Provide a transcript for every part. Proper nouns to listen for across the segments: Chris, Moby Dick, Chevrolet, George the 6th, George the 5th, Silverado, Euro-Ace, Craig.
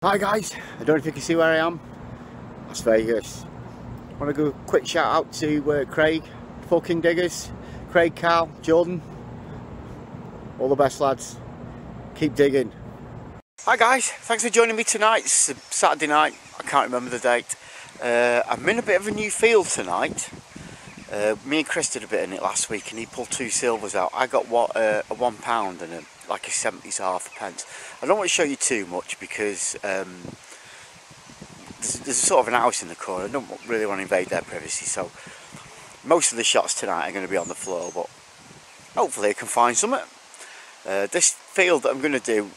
Hi guys, I don't know if you can see where I am, Las Vegas. I want to go quick shout out to Craig, fucking diggers, Craig, Cal, Jordan, all the best lads, keep digging. Hi guys, thanks for joining me tonight. It's Saturday night, I can't remember the date. I'm in a bit of a new field tonight. Me and Chris did a bit in it last week and he pulled two silvers out. I got what a £1 and like a 70s half a pence. I don't want to show you too much because there's sort of an house in the corner. I don't really want to invade their privacy, so most of the shots tonight are going to be on the floor, but hopefully I can find something. This field that I'm going to do,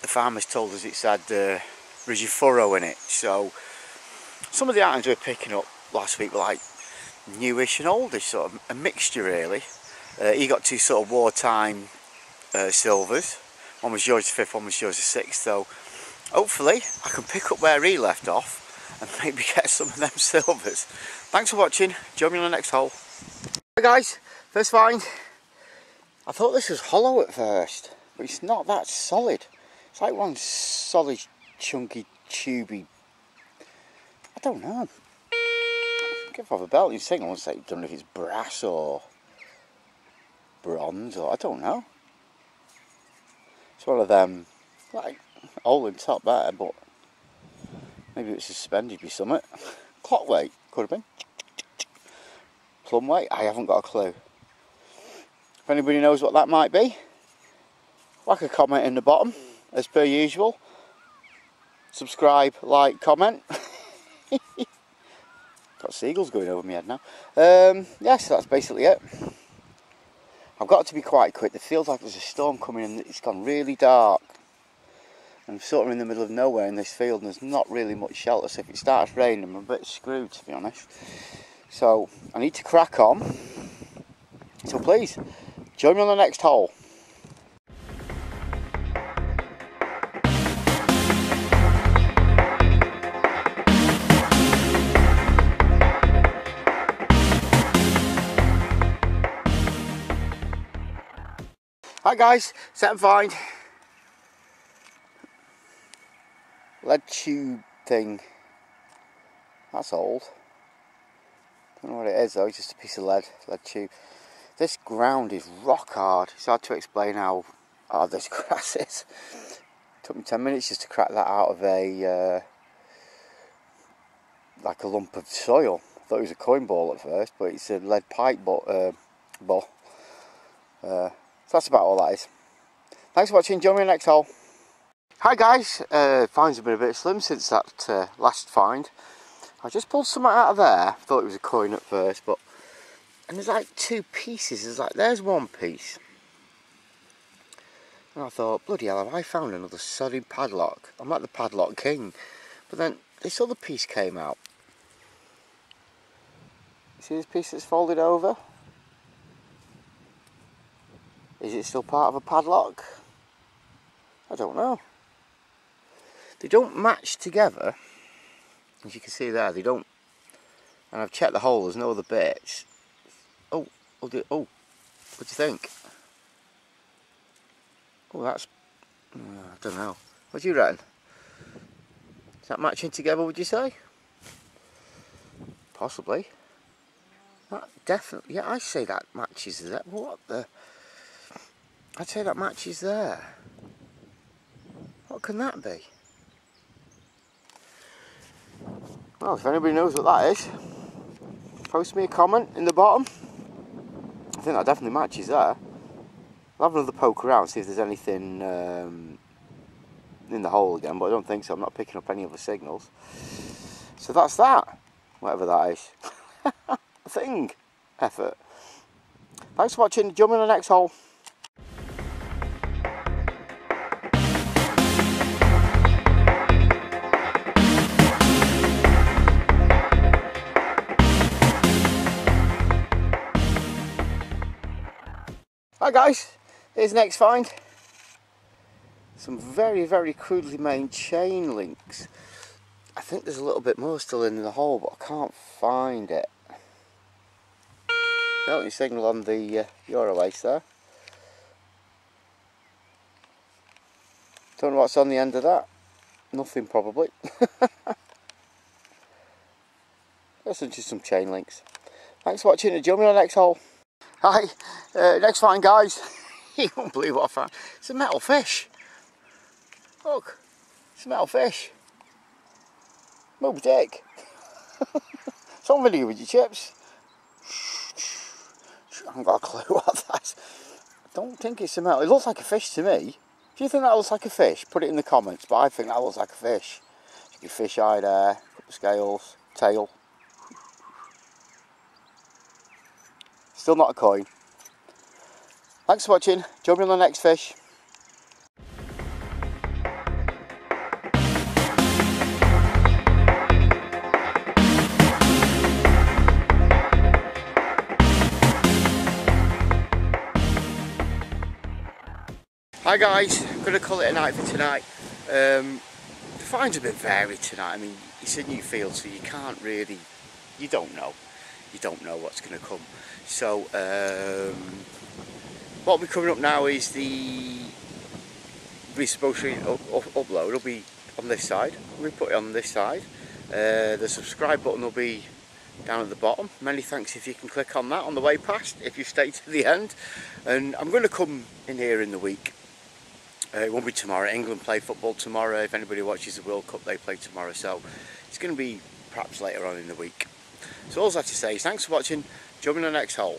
the farmers told us it's had Rigifuro in it, so some of the items we were picking up last week were like newish and oldish, sort of a mixture really. He got two sort of wartime silvers. One was George the 5th, one was George the 6th, so hopefully I can pick up where he left off and maybe get some of them silvers. Thanks for watching, join me on the next hole. Hi guys, first find. I thought this was hollow at first, but it's not that solid. It's like one solid, chunky, tubey, I don't know. Give off a belt, you think, I don't know if it's brass or bronze or, I don't know. It's one of them, like, hole in top there, but maybe it's suspended by something. Clock weight, could have been. Plum weight, I haven't got a clue. If anybody knows what that might be, whack a comment in the bottom, as per usual. Subscribe, like, comment. Got seagulls going over my head now. Yeah, so that's basically it. I've got to be quite quick. It feels like there's a storm coming and it's gone really dark. I'm sort of in the middle of nowhere in this field and there's not really much shelter, so if it starts raining I'm a bit screwed, to be honest. So I need to crack on. So please, join me on the next hole. Hi guys, set and find. Lead tube thing. That's old. Don't know what it is though, it's just a piece of lead tube. This ground is rock hard. It's hard to explain how hard this grass is. Took me 10 minutes just to crack that out of a like a lump of soil. I thought it was a coin ball at first, but it's a lead pipe ball. So that's about all that is. Thanks for watching, join me in the next hole. Hi guys, finds have been a bit slim since that last find. I just pulled something out of there. Thought it was a coin at first, but and there's like two pieces. There's one piece, and I thought, bloody hell, have I found another sodden padlock? I'm like the padlock king. But then this other piece came out. See this piece that's folded over? Is it still part of a padlock? I don't know. They don't match together. As you can see there, they don't. And I've checked the hole, there's no other bits. Oh, what do you think? Oh, that's, I don't know. What do you reckon? Is that matching together, would you say? Possibly. That definitely, yeah, I say that matches that. What the? I'd say that matches there. What can that be? Well, if anybody knows what that is, post me a comment in the bottom. I think that definitely matches there. I'll have another poke around, see if there's anything in the hole again, but I don't think so. I'm not picking up any other signals. So that's that, whatever that is. Thing, effort. Thanks for watching, jump in the next hole. Hi guys, here's the next find. Some very, very crudely made chain links. I think there's a little bit more still in the hole, but I can't find it. No, you signal on the Euro lace there. Don't know what's on the end of that. Nothing probably. That's just some chain links. Thanks for watching, and join me on the next hole. Hi, next find, guys. You won't believe what I found. It's a metal fish. Look, it's a metal fish. Moby Dick. It's on video with your chips. I haven't got a clue what that is. I don't think it's a metal. It looks like a fish to me. Do you think that looks like a fish? Put it in the comments, but I think that looks like a fish. You can fish eye there, couple of scales, tail. Still not a coin. Thanks for watching. Join me on the next fish. Hi guys, I'm going to call it a night for tonight. The finds have been varied tonight. I mean, it's a new field, so you can't really, you don't know what's going to come. So what will be coming up now is the upload will be on this side. We put it on this side. The subscribe button will be down at the bottom. Many thanks if you can click on that on the way past, if you stay to the end. And I'm going to come in here in the week. It won't be tomorrow. England play football tomorrow. If anybody watches the World Cup, they play tomorrow. So it's going to be perhaps later on in the week. So all I have to say is thanks for watching. Join me on the next hole.